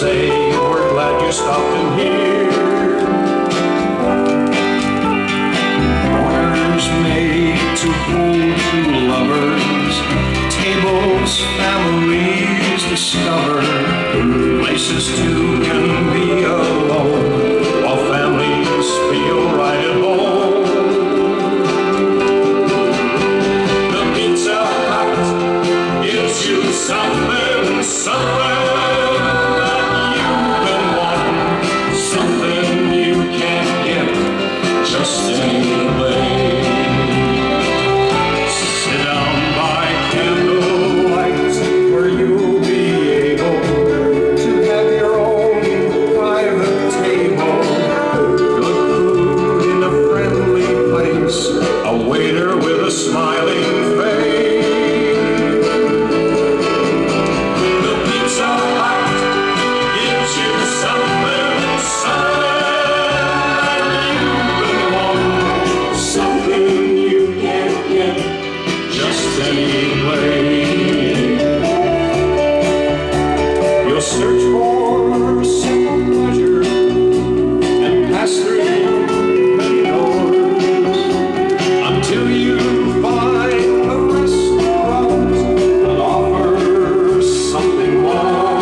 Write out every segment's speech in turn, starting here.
say we're glad you stopped in here. Corners made to hold true lovers, tables families discover, places to can be alone, while families feel right at home. The pizza hut gives you something, something you can't get just any place. Sit down by candlelight where you'll be able to have your own private table. Good food in a friendly place, a waiter with a smiling face. The pizza hut gives you something. Something you can't get just anyway. You'll search for simple pleasure and pass through many doors until you find a restaurant that offers something more.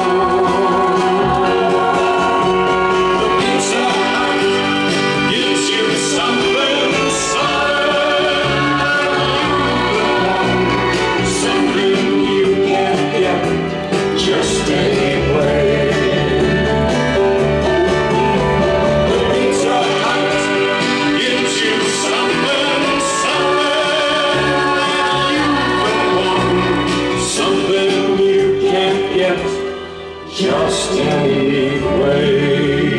Just any way.